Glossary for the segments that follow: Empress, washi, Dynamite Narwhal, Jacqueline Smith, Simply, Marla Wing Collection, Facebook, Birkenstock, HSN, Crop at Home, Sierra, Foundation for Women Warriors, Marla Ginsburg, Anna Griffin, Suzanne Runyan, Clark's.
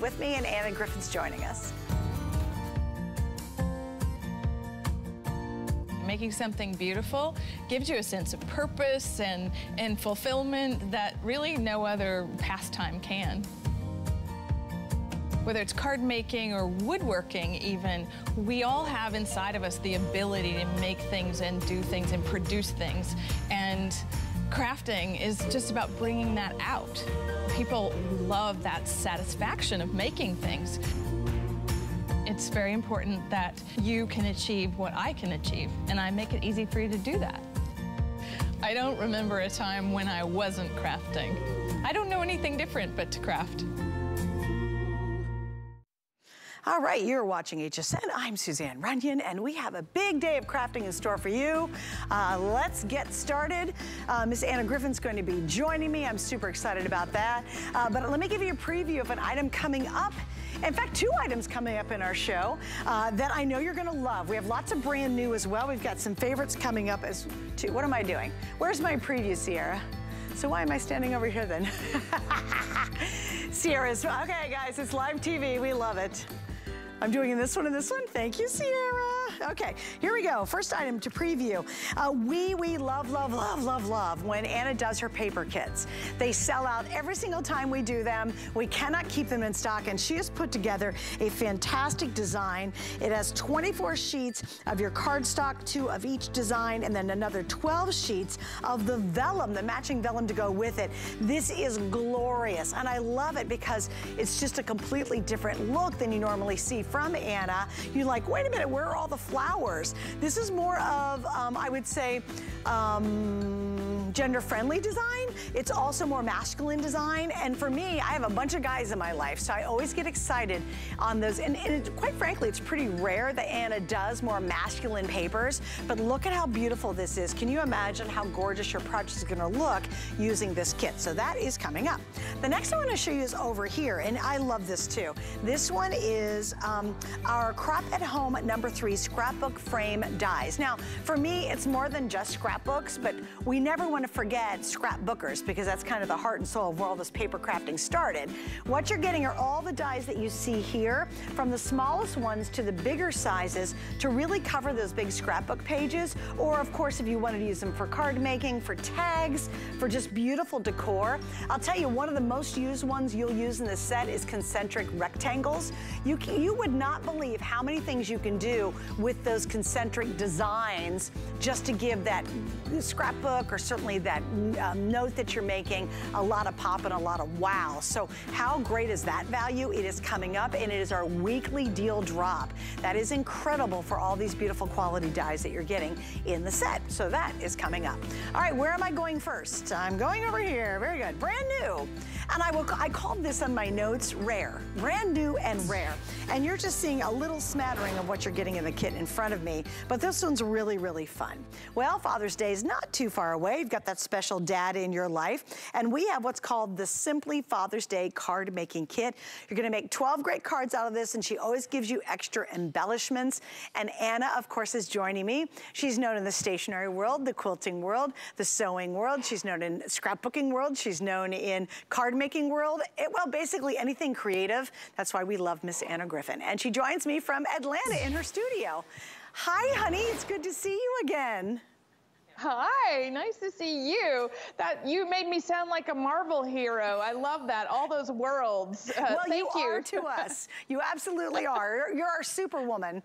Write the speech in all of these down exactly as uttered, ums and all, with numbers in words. With me, and Anna Griffin's joining us. Making something beautiful gives you a sense of purpose and, and fulfillment that really no other pastime can. Whether it's card making or woodworking even, we all have inside of us the ability to make things and do things and produce things. And crafting is just about bringing that out. People love that satisfaction of making things. It's very important that you can achieve what I can achieve, and I make it easy for you to do that. I don't remember a time when I wasn't crafting. I don't know anything different but to craft. All right, you're watching H S N. I'm Suzanne Runyan, and we have a big day of crafting in store for you. Uh, let's get started. Uh, Miss Anna Griffin's going to be joining me. I'm super excited about that. Uh, but let me give you a preview of an item coming up. In fact, two items coming up in our show uh, that I know you're going to love. We have lots of brand new as well. We've got some favorites coming up as too. What am I doing? Where's my preview, Sierra? So why am I standing over here then? Sierra's, okay guys, it's live T V. We love it. I'm doing this one and this one. Thank you, Sierra. Okay, here we go. First item to preview. Uh, we, we love, love, love, love, love when Anna does her paper kits. They sell out every single time we do them. We cannot keep them in stock, and she has put together a fantastic design. It has twenty-four sheets of your cardstock, two of each design, and then another twelve sheets of the vellum, the matching vellum to go with it. This is glorious, and I love it because it's just a completely different look than you normally see from Anna. You're like, wait a minute, where are all the flowers? This is more of, um, I would say, um, gender-friendly design. It's also more masculine design. And for me, I have a bunch of guys in my life, so I always get excited on those. And, and it, quite frankly, it's pretty rare that Anna does more masculine papers. But look at how beautiful this is. Can you imagine how gorgeous your project is going to look using this kit? So that is coming up. The next I want to show you is over here, and I love this too. This one is um, Um, our Crop at Home number three scrapbook frame dies. Now, for me, it's more than just scrapbooks, but we never want to forget scrapbookers because that's kind of the heart and soul of where all this paper crafting started. What you're getting are all the dies that you see here, from the smallest ones to the bigger sizes, to really cover those big scrapbook pages, or of course, if you wanted to use them for card making, for tags, for just beautiful decor. I'll tell you, one of the most used ones you'll use in this set is concentric rectangles. You, you would not believe how many things you can do with those concentric designs just to give that scrapbook or certainly that um, note that you're making a lot of pop and a lot of wow. So how great is that value? It is coming up, and it is our weekly deal drop. That is incredible for all these beautiful quality dies that you're getting in the set. So that is coming up. All right, where am I going first? I'm going over here. Very good. Brand new. And I will I called this on my notes rare. Brand new and rare. And you're You're just seeing a little smattering of what you're getting in the kit in front of me, but this one's really, really fun. Well, Father's Day is not too far away. You've got that special dad in your life, and we have what's called the Simply Father's Day card making kit. You're gonna make twelve great cards out of this, and she always gives you extra embellishments. And Anna, of course, is joining me. She's known in the stationery world, the quilting world, the sewing world. She's known in scrapbooking world. She's known in card making world. It, well, basically anything creative. That's why we love Miss Anna Griffin. And she joins me from Atlanta in her studio. Hi, honey, it's good to see you again. Hi, nice to see you. That you made me sound like a Marvel hero. I love that. All those worlds. Uh, well, thank you, you are to us. You absolutely are. You're our superwoman.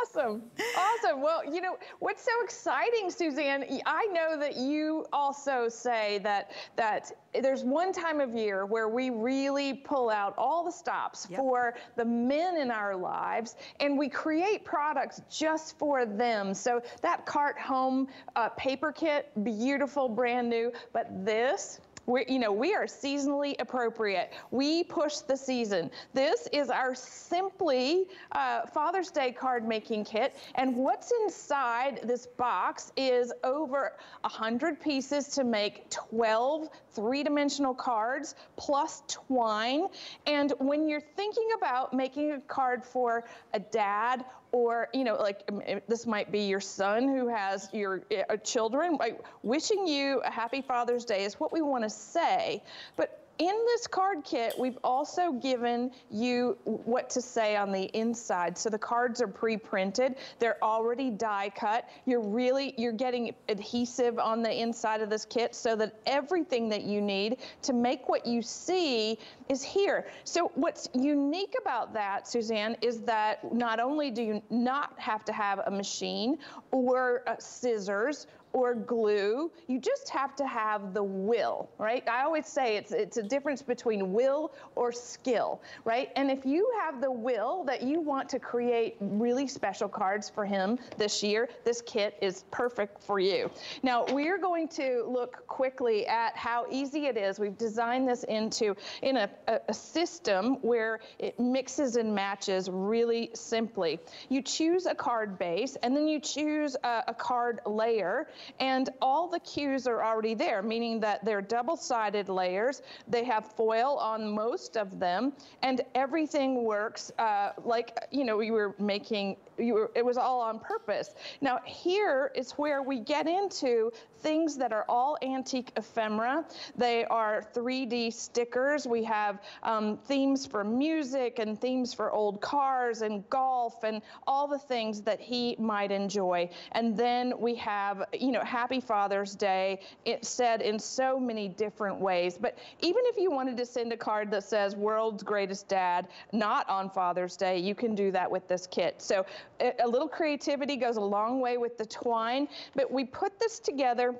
Awesome. Awesome. Well, you know, what's so exciting, Suzanne, I know that you also say that that there's one time of year where we really pull out all the stops yep. for the men in our lives, and we create products just for them. So that cart home Uh, paper kit, beautiful, brand new, but this, we, you know, we are seasonally appropriate. We push the season. This is our Simply uh, Father's Day card making kit, and what's inside this box is over one hundred pieces to make twelve three-dimensional cards plus twine. And when you're thinking about making a card for a dad, or, you know, like this might be your son who has your uh, children, like, wishing you a happy Father's Day is what we want to say. But In this card kit, we've also given you what to say on the inside. So the cards are pre-printed. They're already die cut. You're really, you're getting adhesive on the inside of this kit so that everything that you need to make what you see is here. So what's unique about that, Suzanne, is that not only do you not have to have a machine or uh, scissors or glue, you just have to have the will, right? I always say it's it's a difference between will or skill, right? And if you have the will that you want to create really special cards for him this year, this kit is perfect for you. Now, we're going to look quickly at how easy it is. We've designed this into in a, a, a system where it mixes and matches really simply. You choose a card base, and then you choose a, a card layer, and all the cues are already there, meaning that they're double-sided layers. They have foil on most of them, and everything works uh, like, you know, we were making, you were, it was all on purpose. Now, here is where we get into things that are all antique ephemera. They are three D stickers. We have um, themes for music and themes for old cars and golf and all the things that he might enjoy. And then we have, you know, Happy Father's Day. It's said in so many different ways. But even if you wanted to send a card that says World's Greatest Dad, not on Father's Day, you can do that with this kit. So a little creativity goes a long way with the twine, but we put this together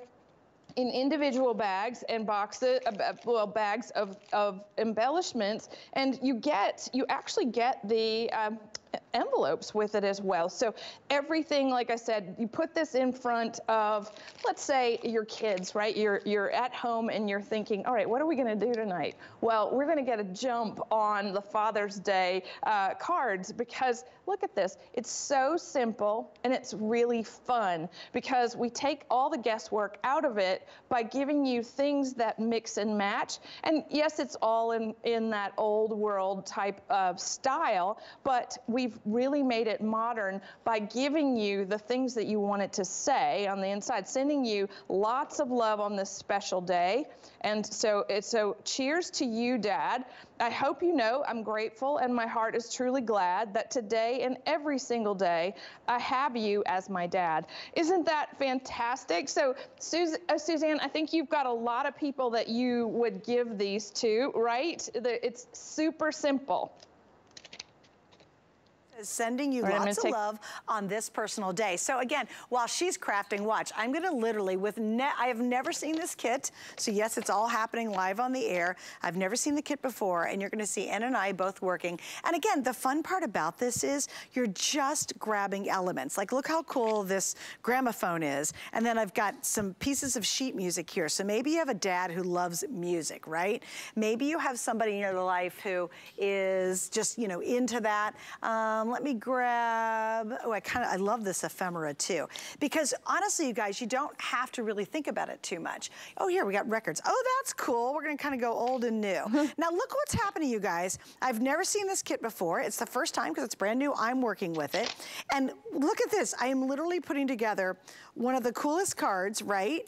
in individual bags and boxes, well, bags of, of embellishments, and you get, you actually get the um, envelopes with it as well. So everything, like I said, you put this in front of, let's say, your kids, right? You're, you're at home and you're thinking, all right, what are we gonna do tonight? Well, we're gonna get a jump on the Father's Day uh, cards, because look at this. It's so simple and it's really fun, because we take all the guesswork out of it by giving you things that mix and match. And yes, it's all in, in that old world type of style, but we've really made it modern by giving you the things that you want it to say on the inside, sending you lots of love on this special day. And so, so cheers to you, Dad. I hope you know I'm grateful and my heart is truly glad that today and every single day I have you as my dad. Isn't that fantastic? So Suz- uh, Suzanne, I think you've got a lot of people that you would give these to, right? The, it's super simple. Sending you lots of love on this personal day. So again, while she's crafting, watch, I'm gonna literally with net, I have never seen this kit. So yes, it's all happening live on the air. I've never seen the kit before, and you're gonna see Anna and I both working. And again, the fun part about this is you're just grabbing elements. Like, look how cool this gramophone is. And then I've got some pieces of sheet music here. So maybe you have a dad who loves music, right? Maybe you have somebody in your life who is just, you know, into that. Um, Let me grab, oh, I kind of, I love this ephemera too. Because honestly, you guys, you don't have to really think about it too much. Oh, here, we got records. Oh, that's cool. We're gonna kind of go old and new. Now look what's happening, you guys. I've never seen this kit before. It's the first time because it's brand new. I'm working with it. And look at this. I am literally putting together one of the coolest cards, right?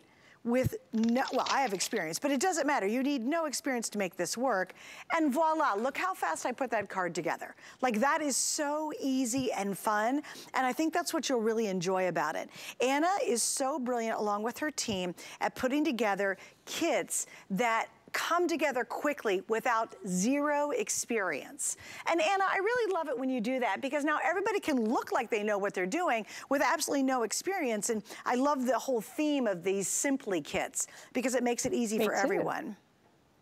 With no, well, I have experience, but it doesn't matter. You need no experience to make this work. And voila, look how fast I put that card together. Like, that is so easy and fun. And I think that's what you'll really enjoy about it. Anna is so brilliant, along with her team, at putting together kits that come together quickly without zero experience. And Anna, I really love it when you do that, because now everybody can look like they know what they're doing with absolutely no experience. And I love the whole theme of these Simply kits, because it makes it easy Me for too. everyone.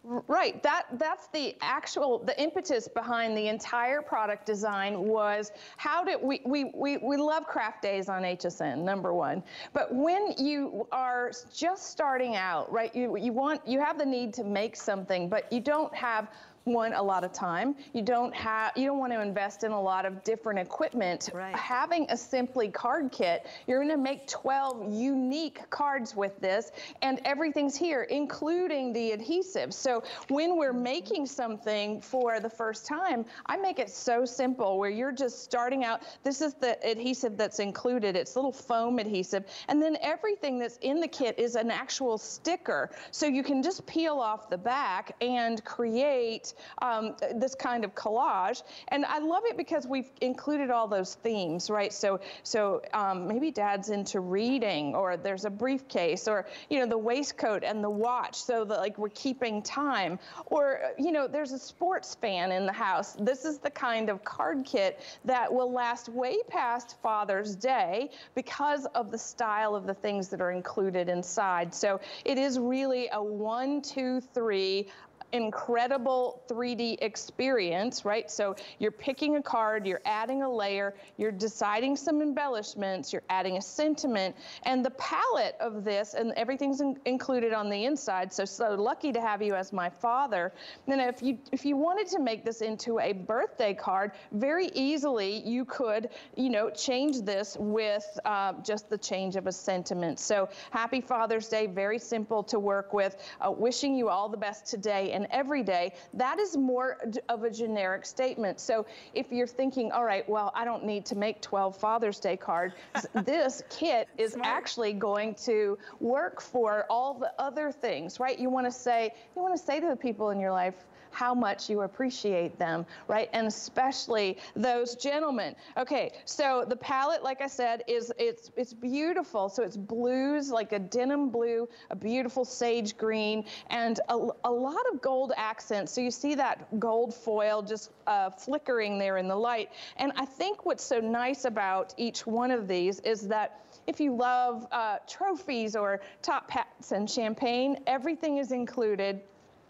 Right, that that's the actual, the impetus behind the entire product design was how did we, we, we, we love craft days on H S N, number one. But when you are just starting out, right, you, you want, you have the need to make something, but you don't have one, a lot of time. You don't have, you don't want to invest in a lot of different equipment. Right. Having a Simply card kit, you're going to make twelve unique cards with this, and everything's here, including the adhesive. So when we're making something for the first time, I make it so simple where you're just starting out. This is the adhesive that's included. It's little foam adhesive, and then everything that's in the kit is an actual sticker. So you can just peel off the back and create um, this kind of collage. And I love it because we've included all those themes, right? So, so um, maybe dad's into reading, or there's a briefcase, or you know, the waistcoat and the watch, so that like we're keeping time, or you know, there's a sports fan in the house. This is the kind of card kit that will last way past Father's Day because of the style of the things that are included inside. So it is really a one, two, three, incredible three D experience, right? So you're picking a card, you're adding a layer, you're deciding some embellishments, you're adding a sentiment, and the palette of this, and everything's in included on the inside. So, so lucky to have you as my father. And if you if you wanted to make this into a birthday card, very easily you could, you know, change this with uh, just the change of a sentiment. So happy Father's Day, very simple to work with. Uh, wishing you all the best today and every day. That is more of a generic statement. So if you're thinking, all right, well, I don't need to make twelve Father's Day cards, this kit is Smart. actually going to work for all the other things, right? You want to say, you want to say to the people in your life how much you appreciate them, right? And especially those gentlemen. Okay, so the palette, like I said, is it's it's beautiful. So it's blues, like a denim blue, a beautiful sage green, and a, a lot of gold accents. So you see that gold foil just uh, flickering there in the light. And I think what's so nice about each one of these is that if you love uh, trophies or top hats and champagne, everything is included.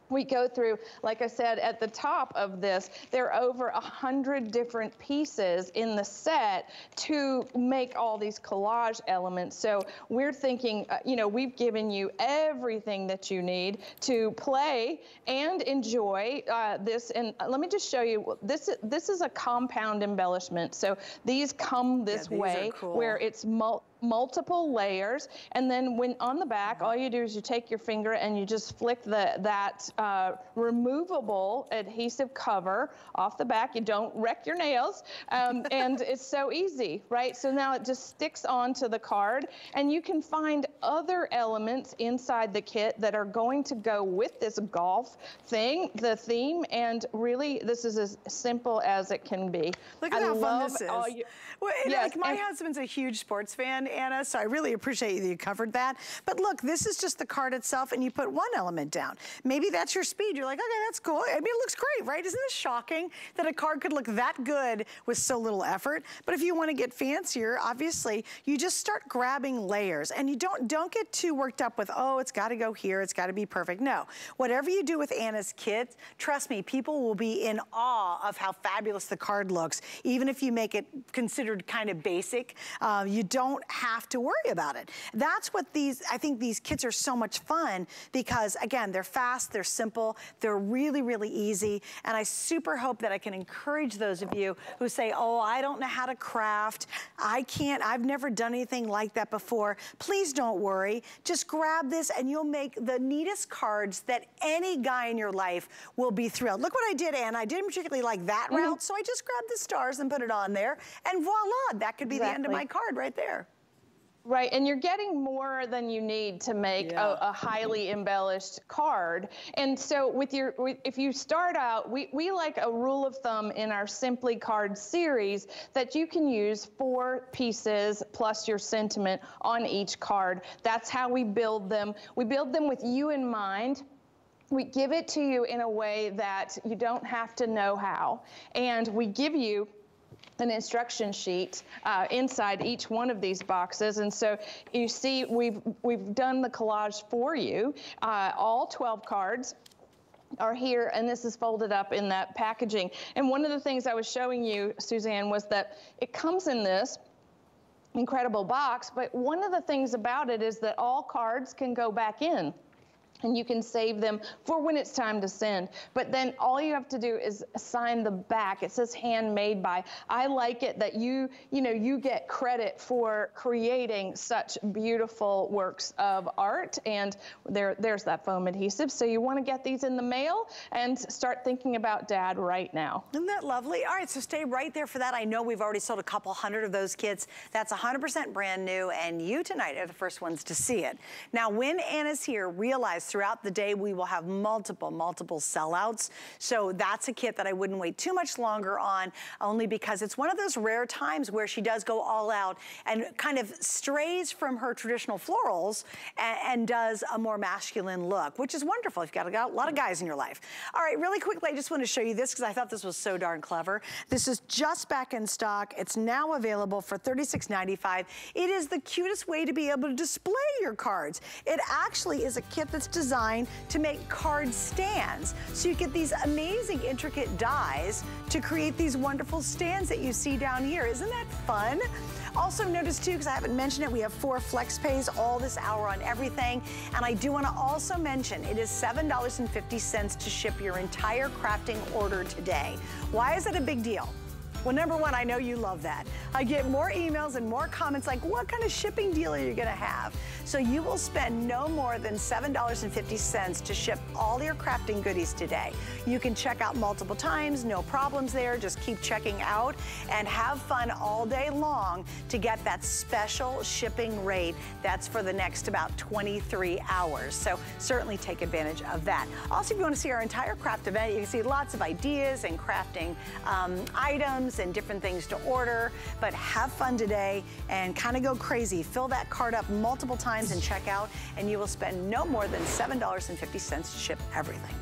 We go through, like I said, at the top of this, there are over a hundred different pieces in the set to make all these collage elements. So we're thinking, uh, you know, we've given you everything that you need to play and enjoy uh, this. And let me just show you, this, this is a compound embellishment. So these come this yeah, these way, are cool. where it's multi multiple layers, and then when on the back, all you do is you take your finger and you just flick the that uh, removable adhesive cover off the back. You don't wreck your nails, um, and it's so easy, right? So now it just sticks onto the card, and you can find other elements inside the kit that are going to go with this golf thing, the theme, and really this is as simple as it can be. Look at I how fun this is. You, well, yes, like my and, husband's a huge sports fan, Anna, so I really appreciate that you covered that. But look, this is just the card itself, and you put one element down. Maybe that's your speed. You're like, okay, that's cool. I mean, it looks great, right? Isn't this shocking that a card could look that good with so little effort? But if you want to get fancier, obviously, you just start grabbing layers, and you don't don't get too worked up with, oh, it's got to go here, it's got to be perfect. No, whatever you do with Anna's kit, trust me, people will be in awe of how fabulous the card looks, even if you make it considered kind of basic. Uh, you don't have to worry about it. That's what these, I think these kits are so much fun because, again, they're fast, they're simple, they're really, really easy, and I super hope that I can encourage those of you who say, oh, I don't know how to craft, I can't, I've never done anything like that before. Please don't worry. Just grab this and you'll make the neatest cards that any guy in your life will be thrilled. Look what I did, Anne. I didn't particularly like that mm-hmm. route, so I just grabbed the stars and put it on there, and voila, that could be exactly. the end of my card right there. Right, and you're getting more than you need to make yeah. a, a highly embellished card. And so with your, if you start out, we, we like a rule of thumb in our Simply card series that you can use four pieces plus your sentiment on each card. That's how we build them. We build them with you in mind. We give it to you in a way that you don't have to know how. And we give you an instruction sheet uh, inside each one of these boxes, and so you see we've we've done the collage for you. Uh, all twelve cards are here, and this is folded up in that packaging. And one of the things I was showing you, Suzanne, was that it comes in this incredible box, but one of the things about it is that all cards can go back in. and you can save them for when it's time to send. But then all you have to do is sign the back. It says handmade by. I like it that you, you know, you get credit for creating such beautiful works of art. And there, there's that foam adhesive. So you want to get these in the mail and start thinking about Dad right now. Isn't that lovely? All right, so stay right there for that. I know we've already sold a couple hundred of those kits. That's one hundred percent brand new, and you tonight are the first ones to see it. Now, when Anna's here, realize throughout the day we will have multiple, multiple sellouts. So that's a kit that I wouldn't wait too much longer on, only because it's one of those rare times where she does go all out and kind of strays from her traditional florals and, and does a more masculine look, which is wonderful. You've got a, got a lot of guys in your life. All right, really quickly, I just want to show you this because I thought this was so darn clever. This is just back in stock. It's now available for thirty-six ninety-five. It is the cutest way to be able to display your cards. It actually is a kit that's designed to make card stands. So you get these amazing intricate dies to create these wonderful stands that you see down here. Isn't that fun? Also notice too, because I haven't mentioned it, we have four flex pays all this hour on everything. And I do want to also mention it is seven dollars and fifty cents to ship your entire crafting order today. Why is that a big deal? Well, number one, I know you love that. I get more emails and more comments like, what kind of shipping deal are you gonna have? So you will spend no more than seven dollars and fifty cents to ship all your crafting goodies today. You can check out multiple times, no problems there, just keep checking out and have fun all day long to get that special shipping rate. That's for the next about twenty-three hours. So certainly take advantage of that. Also, if you wanna see our entire craft event, you can see lots of ideas and crafting um, items and different things to order, but have fun today and kind of go crazy. Fill that card up multiple times and check out, and you will spend no more than seven dollars and fifty cents to ship everything.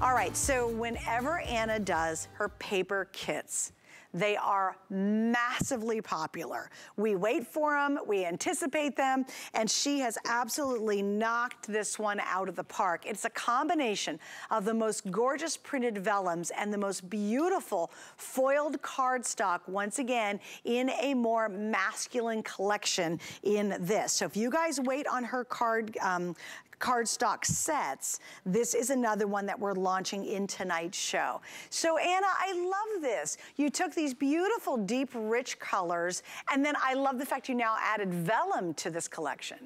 All right, so whenever Anna does her paper kits, they are massively popular. We wait for them, we anticipate them, and she has absolutely knocked this one out of the park. It's a combination of the most gorgeous printed vellums and the most beautiful foiled cardstock, once again, in a more masculine collection in this. So if you guys wait on her card, um, cardstock sets, this is another one that we're launching in tonight's show. So Anna, I love this. You took these beautiful, deep, rich colors, and then I love the fact you now added vellum to this collection.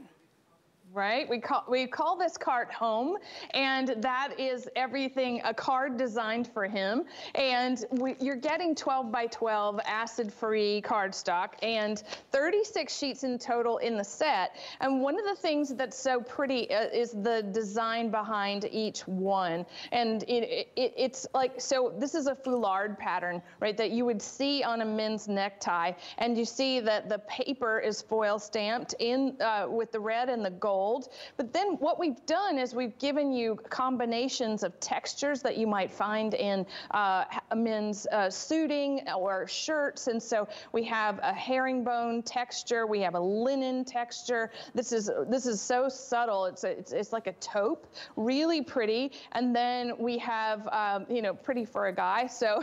Right, we call, we call this card home, and that is everything, a card designed for him. And we, you're getting twelve by twelve acid-free cardstock and thirty-six sheets in total in the set. And one of the things that's so pretty uh, is the design behind each one. And it, it, it's like, so this is a foulard pattern, right, that you would see on a men's necktie. And you see that the paper is foil stamped in uh, with the red and the gold. But then what we've done is we've given you combinations of textures that you might find in uh, men's uh, suiting or shirts. And so we have a herringbone texture. We have a linen texture. This is this is so subtle. It's a, it's, it's like a taupe, really pretty. And then we have, um, you know, pretty for a guy. So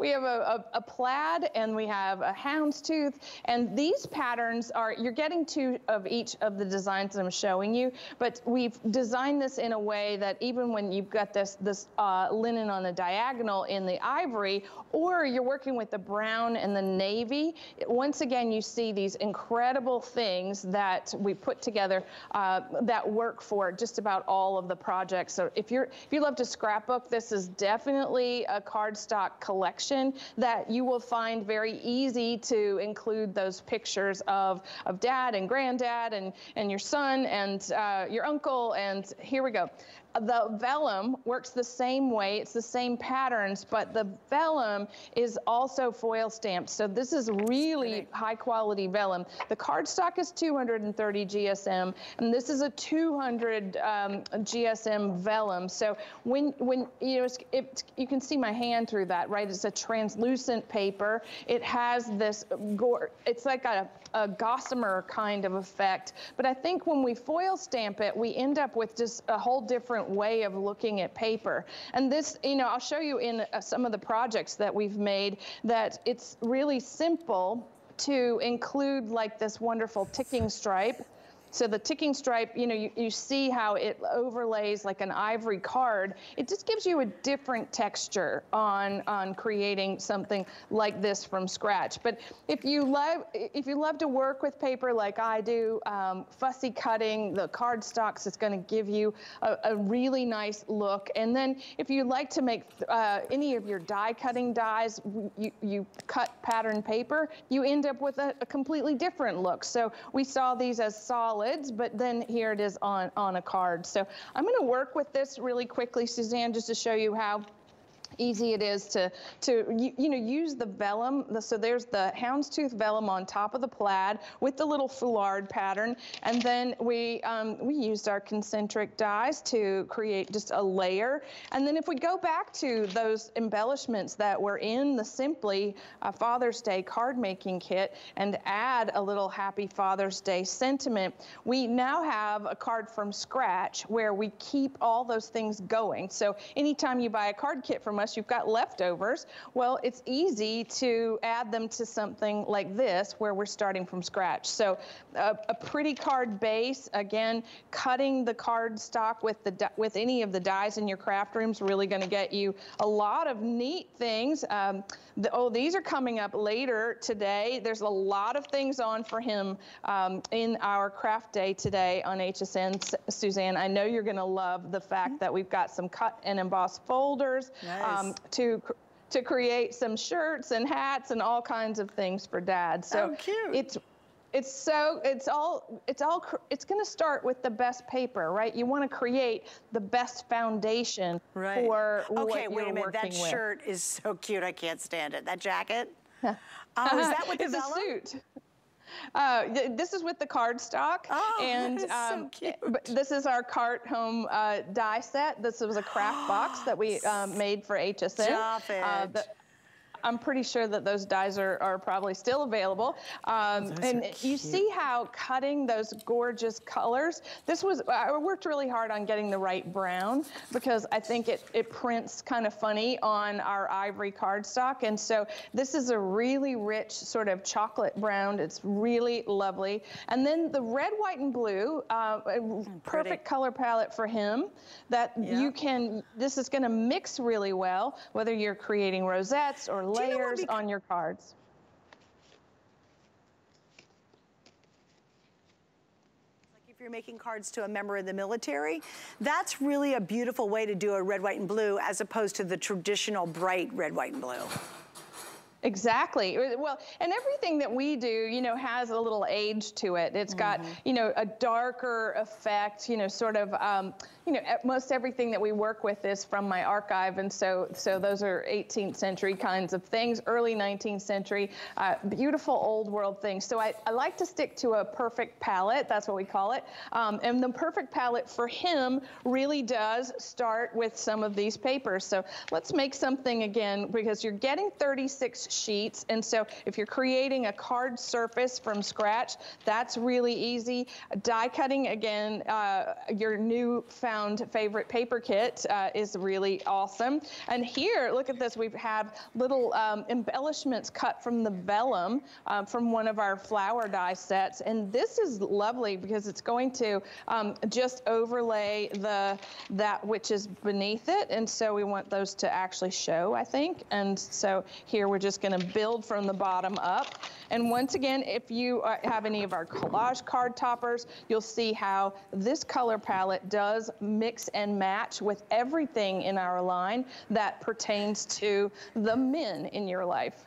we have a, a, a plaid, and we have a houndstooth. And these patterns are, you're getting two of each of the designs that I'm showing you, but we've designed this in a way that even when you've got this this uh, linen on the diagonal in the ivory, or you're working with the brown and the navy, once again you see these incredible things that we put together uh, that work for just about all of the projects. So if you're if you love to scrapbook, this is definitely a cardstock collection that you will find very easy to include those pictures of of Dad and Granddad and and your son and and uh, your uncle, and here we go. The vellum works the same way. It's the same patterns, but the vellum is also foil stamped. So this is really high quality vellum. The cardstock is two hundred thirty G S M, and this is a two hundred um, G S M vellum. So when when you know, it's, it, you can see my hand through that, right? It's a translucent paper. It has this gore. It's like a, a gossamer kind of effect. But I think when we foil stamp it, we end up with just a whole different way of looking at paper. And this, you know, I'll show you in uh, some of the projects that we've made that it's really simple to include, like this wonderful ticking stripe So the ticking stripe, you know, you, you see how it overlays like an ivory card. It just gives you a different texture on, on creating something like this from scratch. But if you love, if you love to work with paper like I do, um, fussy cutting, the cardstocks is gonna give you a, a really nice look. And then if you like to make uh, any of your die cutting dies, you, you cut pattern paper, you end up with a, a completely different look. So we saw these as solid, but then here it is on, on a card. So I'm going to work with this really quickly, Suzanne, just to show you how easy it is to, to you, you know, use the vellum. The, so there's the houndstooth vellum on top of the plaid with the little foulard pattern. And then we, um, we used our concentric dies to create just a layer. And then if we go back to those embellishments that were in the Simply uh, Father's Day card making kit and add a little Happy Father's Day sentiment, we now have a card from scratch where we keep all those things going. So anytime you buy a card kit from us, you've got leftovers. Well, it's easy to add them to something like this where we're starting from scratch. So a, a pretty card base, again, cutting the card stock with the with any of the dies in your craft room is really going to get you a lot of neat things. Um, the, oh, these are coming up later today. There's a lot of things on for him um, in our craft day today on H S N. Suzanne, I know you're going to love the fact mm-hmm. that we've got some cut and embossed folders. Nice. Um, to to create some shirts and hats and all kinds of things for Dad. So oh, cute. It's it's so it's all it's all it's going to start with the best paper, right? You want to create the best foundation right. for okay, what you're working with. Okay, wait a minute. That shirt is so cute. I can't stand it. That jacket. Oh, is that what the it's vellum? It's a suit. Uh, th this is with the cardstock, oh, and that is um, so cute. But this is our cart home uh, die set. This was a craft box that we um, made for H S N. Stop it. Uh, the, I'm pretty sure that those dies are, are probably still available. Um, and you see how cutting those gorgeous colors, this was, I worked really hard on getting the right brown because I think it, it prints kind of funny on our ivory cardstock. And so this is a really rich sort of chocolate brown. It's really lovely. And then the red, white, and blue, uh, perfect pretty. color palette for him that yeah. you can, this is gonna mix really well, whether you're creating rosettes or layers on your cards. Like if you're making cards to a member of the military, that's really a beautiful way to do a red, white, and blue as opposed to the traditional bright red, white, and blue. Exactly. Well, and everything that we do, you know, has a little age to it. It's got, mm-hmm. you know, a darker effect, you know, sort of, um, you know, most everything that we work with is from my archive. And so, so those are eighteenth century kinds of things, early nineteenth century, uh, beautiful old world things. So I, I like to stick to a perfect palette. That's what we call it. Um, and the perfect palette for him really does start with some of these papers. So let's make something again, because you're getting thirty-six sheets. And so if you're creating a card surface from scratch, that's really easy. Die cutting, again, uh, your newfound favorite paper kit uh, is really awesome. And here, look at this. We've had little um, embellishments cut from the vellum um, from one of our flower die sets. And this is lovely because it's going to um, just overlay the that which is beneath it. And so we want those to actually show, I think. And so here we're just Just going to build from the bottom up. And once again, if you are, have any of our collage card toppers, you'll see how this color palette does mix and match with everything in our line that pertains to the men in your life.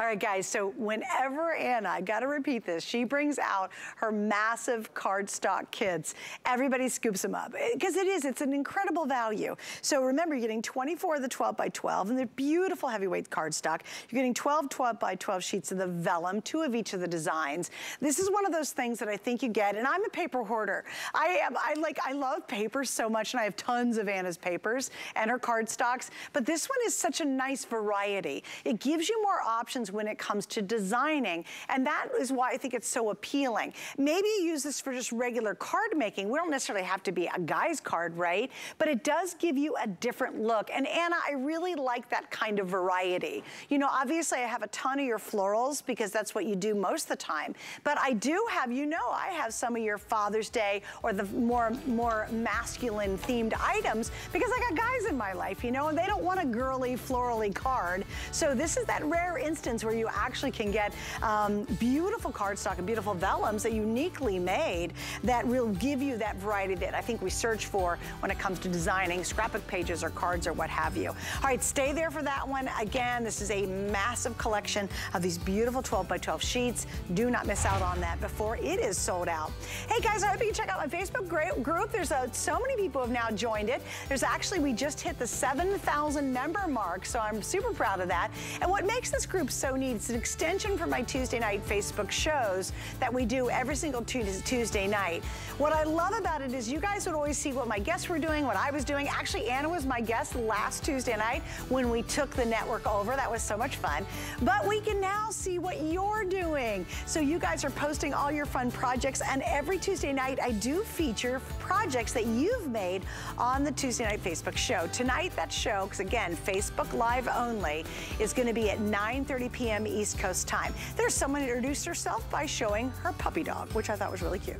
All right, guys, so whenever Anna, I got to repeat this, she brings out her massive cardstock kits, everybody scoops them up because it is, it's an incredible value. So remember, you're getting twenty-four of the twelve by twelve, and they're beautiful heavyweight cardstock. You're getting twelve twelve by twelve sheets of the vellum, two of each of the designs. This is one of those things that I think you get, and I'm a paper hoarder. I am, I like, I love papers so much, and I have tons of Anna's papers and her cardstocks, but this one is such a nice variety. It gives you more options options when it comes to designing. And that is why I think it's so appealing. Maybe you use this for just regular card making. We don't necessarily have to be a guy's card, right? But it does give you a different look. And Anna, I really like that kind of variety. You know, obviously I have a ton of your florals because that's what you do most of the time. But I do have, you know, I have some of your Father's Day or the more, more masculine themed items because I got guys in my life, you know, and they don't want a girly, florally card. So this is that rare instance where you actually can get um, beautiful cardstock and beautiful vellums that uniquely made that will give you that variety that I think we search for when it comes to designing scrapbook pages or cards or what have you. All right, stay there for that one. Again, this is a massive collection of these beautiful twelve by twelve sheets. Do not miss out on that before it is sold out. Hey guys, I hope you can check out my Facebook group. There's uh, so many people have now joined it. There's actually, we just hit the seven thousand member mark, so I'm super proud of that. And what makes this group so neat is an extension for my Tuesday night Facebook shows that we do every single Tuesday night. What I love about it is you guys would always see what my guests were doing, what I was doing. Actually, Anna was my guest last Tuesday night when we took the network over. That was so much fun. But we can now see what you're doing. So you guys are posting all your fun projects, and every Tuesday night I do feature projects that you've made on the Tuesday night Facebook show. Tonight, that show, because again, Facebook Live only, is going to be at nine thirty p m East Coast time. There's someone who introduced herself by showing her puppy dog, which I thought was really cute.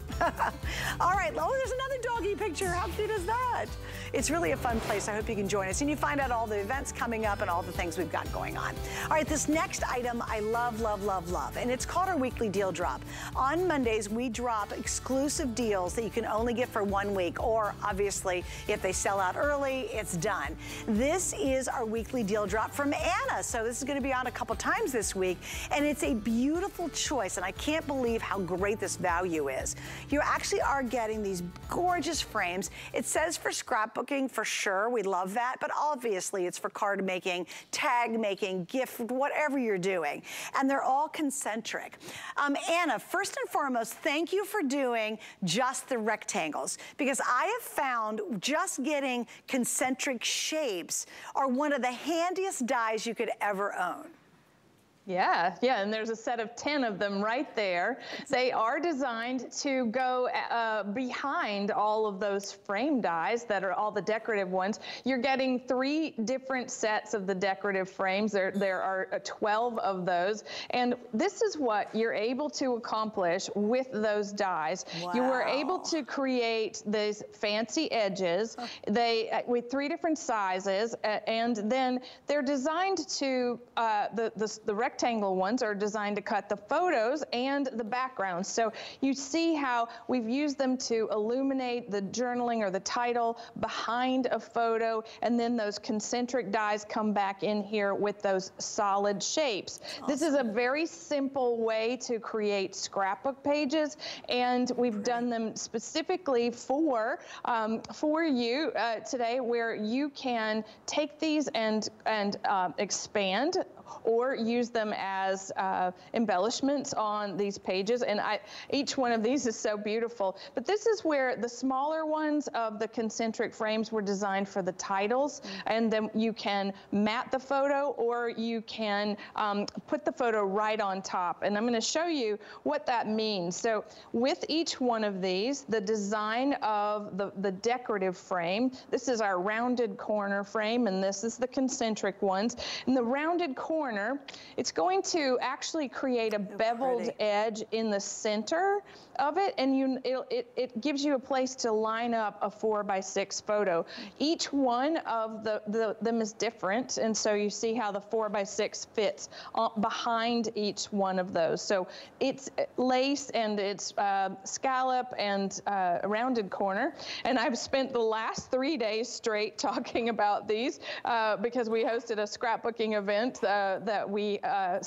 All right, oh, there's another doggy picture. How cute is that? It's really a fun place. I hope you can join us, and you find out all the events coming up and all the things we've got going on. All right, this next item I love, love, love, love, and it's called our weekly deal drop. On Mondays, we drop exclusive deals that you can only get for one week, or obviously, if they sell out early, it's done. This is our weekly deal drop from Anna, so this is going to be on a couple times this week, and it's a beautiful choice, and I can't believe how great this value is. You actually are getting these gorgeous frames. It says for scrapbooking, for sure, we love that, but obviously it's for card making, tag making, gift, whatever you're doing, and they're all concentric. Um, Anna, first and foremost, thank you for doing just the rectangles, because I have found just getting concentric shapes are one of the handiest dies you could ever own. Yeah, yeah, and there's a set of ten of them right there. They are designed to go uh, behind all of those frame dies that are all the decorative ones. You're getting three different sets of the decorative frames. There, there are twelve of those, and this is what you're able to accomplish with those dies. Wow. You were able to create these fancy edges. Oh. They uh, with three different sizes, uh, and then they're designed to uh, the the the rectangle rectangle ones are designed to cut the photos and the backgrounds. So you see how we've used them to illuminate the journaling or the title behind a photo, and then those concentric dies come back in here with those solid shapes. Awesome. This is a very simple way to create scrapbook pages, and we've Great. done them specifically for um, for you uh, today, where you can take these and and uh, expand or use them as uh, embellishments on these pages. And I, each one of these is so beautiful. But this is where the smaller ones of the concentric frames were designed for the titles. And then you can mat the photo, or you can um, put the photo right on top. And I'm going to show you what that means. So with each one of these, the design of the, the decorative frame, this is our rounded corner frame, and this is the concentric ones. And the rounded corner Corner, it's going to actually create a beveled Pretty. edge in the center of it, and you it, it, it gives you a place to line up a four by six photo. Each one of the, the them is different, and so you see how the four by six fits behind each one of those. So it's lace and it's uh, scallop and uh, rounded corner, and I've spent the last three days straight talking about these uh, because we hosted a scrapbooking event uh, that we uh,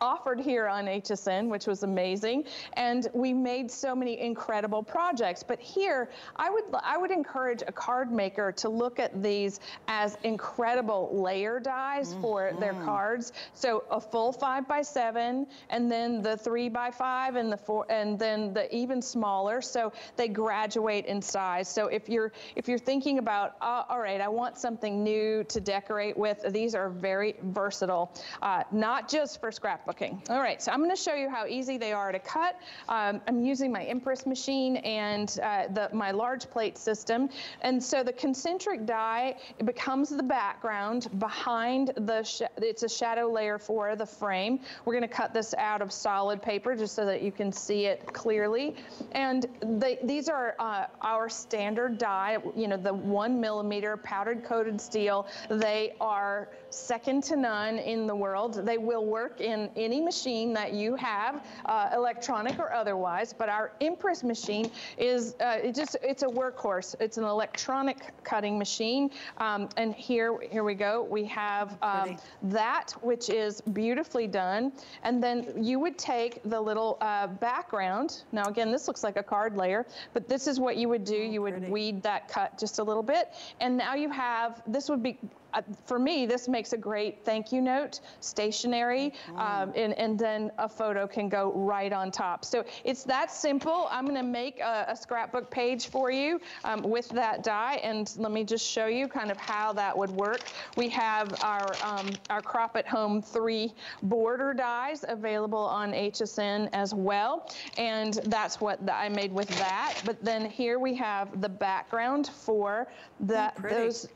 offered here on H S N, which was amazing, and we made so many incredible projects. But here, I would I would encourage a card maker to look at these as incredible layer dies mm-hmm. for their cards. So a full five by seven, and then the three by five, and the four, and then the even smaller. So they graduate in size. So if you're if you're thinking about uh, all right, I want something new to decorate with, these are very versatile versatile, uh, not just for scrapbooking. All right, so I'm going to show you how easy they are to cut. Um, I'm using my Empress machine and uh, the, my large plate system. And so the concentric die becomes the background behind the, sh it's a shadow layer for the frame. We're going to cut this out of solid paper just so that you can see it clearly. And they, these are uh, our standard die, you know, the one millimeter powdered coated steel. They are second to none in the world. They will work in any machine that you have, uh, electronic or otherwise, but our Empress machine is uh, it just it's a workhorse. It's an electronic cutting machine. Um, and here, here we go. We have um, that, which is beautifully done. And then you would take the little uh, background. Now, again, this looks like a card layer, but this is what you would do. You would weed that cut just a little bit. And now you have, this would be, Uh, for me, this makes a great thank you note, stationery, um, and, and then a photo can go right on top. So it's that simple. I'm going to make a, a scrapbook page for you um, with that die, and let me just show you kind of how that would work. We have our, um, our Crop at Home three border dies available on H S N as well, and that's what the, I made with that. But then here we have the background for the, those.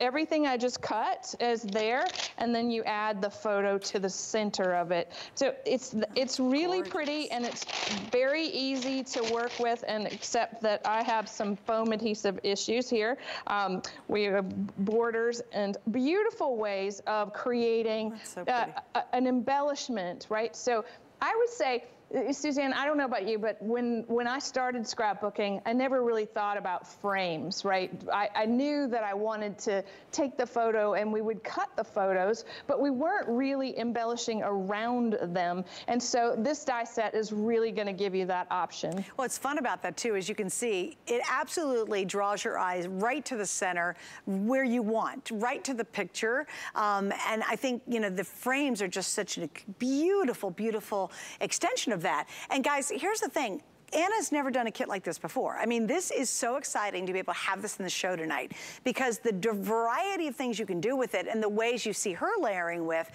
Everything I just cut is there, and then you add the photo to the center of it. So it's it's really pretty, and it's very easy to work with, and except that I have some foam adhesive issues here. Um, we have borders and beautiful ways of creating so uh, a, an embellishment, right? So I would say, Suzanne, I don't know about you, but when, when I started scrapbooking, I never really thought about frames, right? I, I knew that I wanted to take the photo and we would cut the photos, but we weren't really embellishing around them. And so this die set is really going to give you that option. What's fun about that, too, as you can see, it absolutely draws your eyes right to the center where you want, right to the picture. Um, and I think, you know, the frames are just such a beautiful, beautiful extension of that. And guys, here's the thing. Anna's never done a kit like this before. I mean, this is so exciting to be able to have this in the show tonight because the variety of things you can do with it and the ways you see her layering with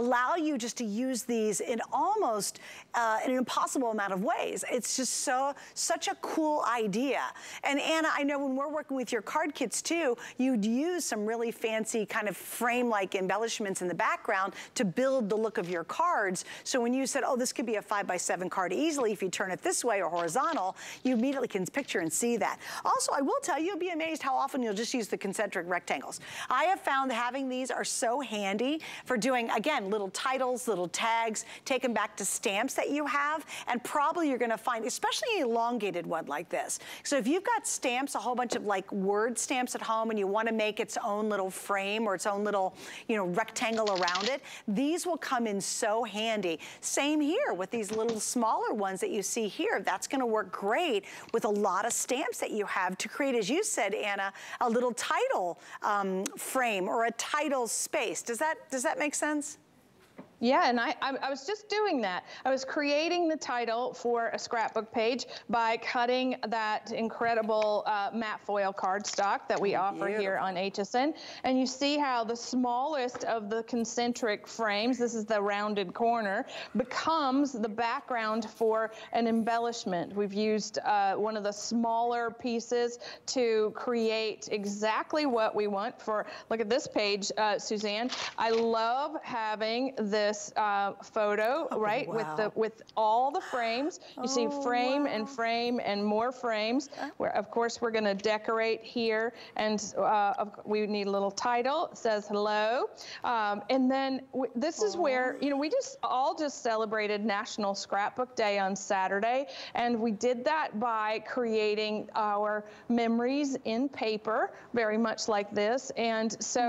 allow you just to use these in almost uh, an impossible amount of ways. It's just so, such a cool idea. And Anna, I know when we're working with your card kits too, you'd use some really fancy kind of frame-like embellishments in the background to build the look of your cards. So when you said, oh, this could be a five by seven card easily if you turn it this way or horizontal, horizontal, you immediately can picture and see that. Also, I will tell you, you'll be amazed how often you'll just use the concentric rectangles. I have found having these are so handy for doing, again, little titles, little tags, take them back to stamps that you have, and probably you're gonna find, especially an elongated one like this. So if you've got stamps, a whole bunch of like word stamps at home, and you wanna make its own little frame or its own little, you know, rectangle around it, these will come in so handy. Same here with these little smaller ones that you see here. That's gonna to work great with a lot of stamps that you have to create, as you said, Anna, a little title um, frame or a title space. Does that, does that make sense? Yeah, and I, I, I was just doing that. I was creating the title for a scrapbook page by cutting that incredible uh, matte foil cardstock that we offer Beautiful. Here on H S N. And you see how the smallest of the concentric frames, this is the rounded corner, becomes the background for an embellishment. We've used uh, one of the smaller pieces to create exactly what we want for, look at this page, uh, Suzanne. I love having the This uh, photo, oh, right, wow. with the with all the frames. You oh, see frame wow. and frame and more frames. Where of course we're going to decorate here, and uh, we need a little title. It says hello, um, and then w this is oh. where you know we just all just celebrated National Scrapbook Day on Saturday, and we did that by creating our memories in paper, very much like this. And so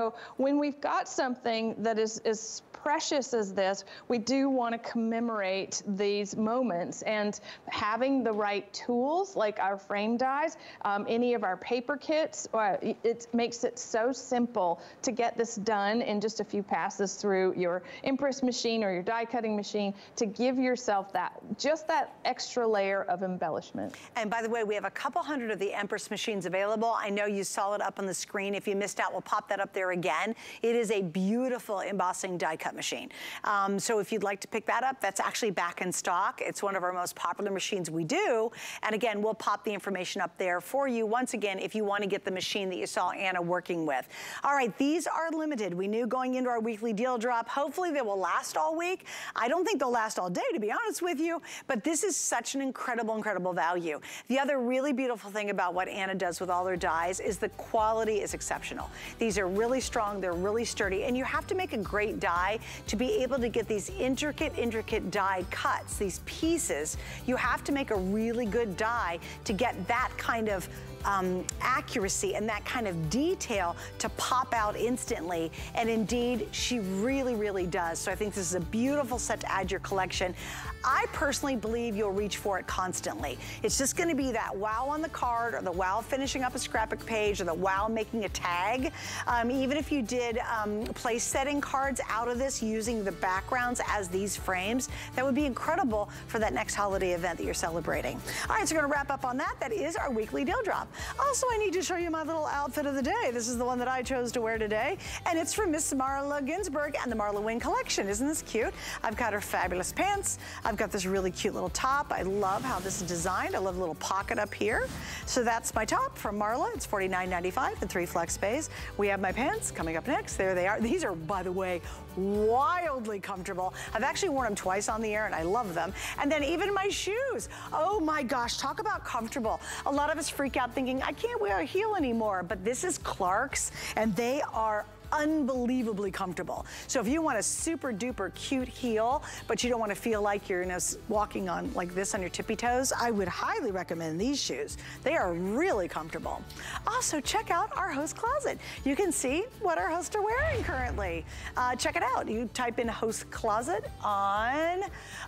when we've got something that is as precious as as this, we do want to commemorate these moments, and having the right tools like our frame dies, um, any of our paper kits, uh, it makes it so simple to get this done in just a few passes through your Empress machine or your die cutting machine to give yourself that, just that extra layer of embellishment. And by the way, we have a couple hundred of the Empress machines available. I know you saw it up on the screen. If you missed out, we'll pop that up there again. It is a beautiful embossing die cut machine. Um, so if you'd like to pick that up, that's actually back in stock. It's one of our most popular machines we do. And again, we'll pop the information up there for you once again if you want to get the machine that you saw Anna working with. All right, these are limited. We knew going into our weekly deal drop, hopefully they will last all week. I don't think they'll last all day, to be honest with you, but this is such an incredible, incredible value. The other really beautiful thing about what Anna does with all her dies is the quality is exceptional. These are really strong, they're really sturdy, and you have to make a great die to be able to get these intricate, intricate die cuts, these pieces. You have to make a really good die to get that kind of Um, accuracy and that kind of detail to pop out instantly, and indeed she really really does. So I think this is a beautiful set to add to your collection. I personally believe you'll reach for it constantly. It's just going to be that wow on the card, or the wow finishing up a scrapbook page, or the wow making a tag. Um, even if you did um, place setting cards out of this using the backgrounds as these frames, that would be incredible for that next holiday event that you're celebrating. Alright, so we're going to wrap up on that. That is our weekly deal drop. Also, I need to show you my little outfit of the day. This is the one that I chose to wear today, and it's from Miss Marla Ginsburg and the Marla Wing Collection. Isn't this cute? I've got her fabulous pants. I've got this really cute little top. I love how this is designed. I love the little pocket up here. So that's my top from Marla. It's forty-nine ninety-five, the three flex space. We have my pants coming up next. There they are. These are, by the way, wildly comfortable. I've actually worn them twice on the air, and I love them. And then even my shoes. Oh my gosh, talk about comfortable. A lot of us freak out thinking, I can't wear a heel anymore, but this is Clark's, and they are unbelievably comfortable. So if you want a super duper cute heel, but you don't want to feel like you're, you know, walking on like this on your tippy toes, I would highly recommend these shoes. They are really comfortable. Also, check out our host closet. You can see what our hosts are wearing currently. Uh, check it out. You type in host closet on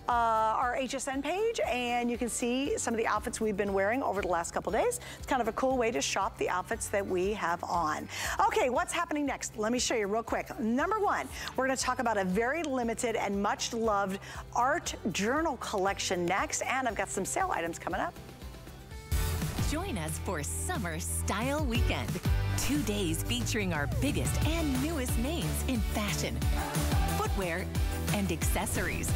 uh, our H S N page, and you can see some of the outfits we've been wearing over the last couple days. It's kind of a cool way to shop the outfits that we have on. Okay, what's happening next? Let Let me show you real quick. Number one, we're going to talk about a very limited and much loved art journal collection next, and I've got some sale items coming up. Join us for Summer Style Weekend. Two days featuring our biggest and newest names in fashion, footwear, and accessories.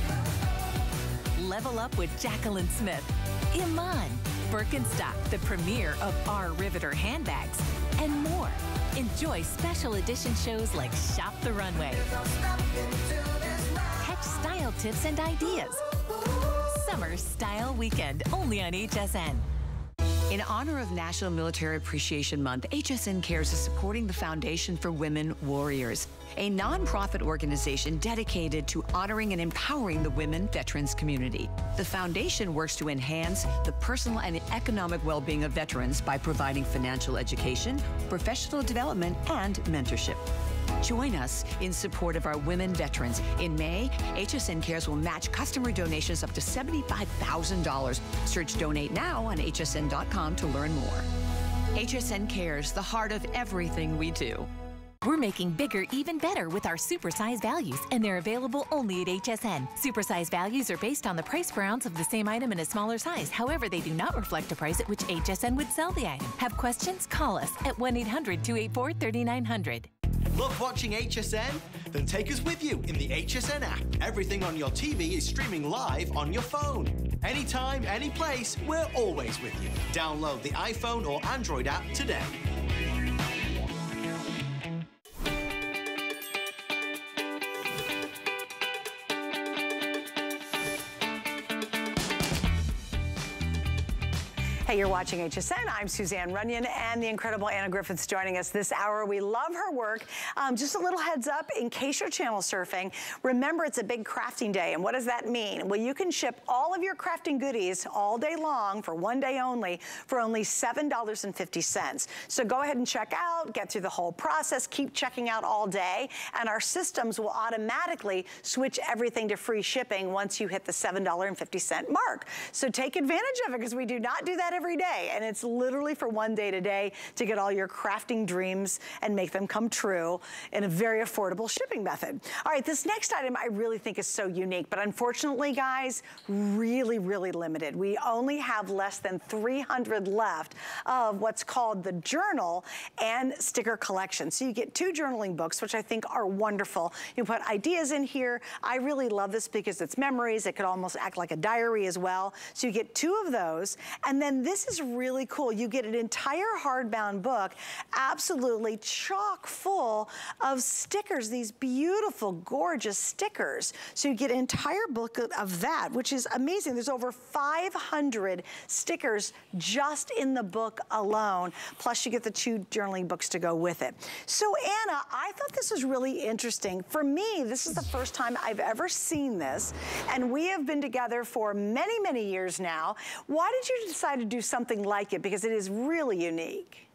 Level up with Jacqueline Smith, Iman, Birkenstock, the premiere of our Riveter handbags, and more. Enjoy special edition shows like Shop the Runway. Catch style tips and ideas. Summer Style Weekend, only on H S N. In honor of National Military Appreciation Month, H S N Cares is supporting the Foundation for Women Warriors, a nonprofit organization dedicated to honoring and empowering the women veterans community. The foundation works to enhance the personal and economic well-being of veterans by providing financial education, professional development, and mentorship. Join us in support of our women veterans. In May, H S N Cares will match customer donations up to seventy-five thousand dollars. Search Donate Now on H S N dot com to learn more. H S N Cares, the heart of everything we do. We're making bigger even better with our supersize values, and they're available only at H S N. Supersize values are based on the price per ounce of the same item in a smaller size. However, they do not reflect the price at which H S N would sell the item. Have questions? Call us at one eight hundred, two eight four, three nine zero zero. Love watching H S N? Then take us with you in the H S N app. Everything on your T V is streaming live on your phone. Anytime, any place, we're always with you. Download the iPhone or Android app today. Hey, you're watching H S N. I'm Suzanne Runyan, and the incredible Anna Griffin's joining us this hour. We love her work. Um, just a little heads up, in case you're channel surfing, remember it's a big crafting day. And what does that mean? Well, you can ship all of your crafting goodies all day long for one day only for only seven dollars and fifty cents. So go ahead and check out, get through the whole process, keep checking out all day, and our systems will automatically switch everything to free shipping once you hit the seven dollars and fifty cent mark. So take advantage of it, because we do not do that every day, and it's literally for one day today to get all your crafting dreams and make them come true in a very affordable shipping method. All right, this next item I really think is so unique, but unfortunately, guys, really, really limited. We only have less than three hundred left of what's called the journal and sticker collection. So you get two journaling books, which I think are wonderful. You put ideas in here. I really love this because it's memories. It could almost act like a diary as well. So you get two of those, and then this is really cool. You get an entire hardbound book, absolutely chock full of stickers, these beautiful, gorgeous stickers. So you get an entire book of that, which is amazing. There's over five hundred stickers just in the book alone. Plus you get the two journaling books to go with it. So Anna, I thought this was really interesting. For me, this is the first time I've ever seen this, and we have been together for many, many years now. Why did you decide to do something like it? Because it is really unique.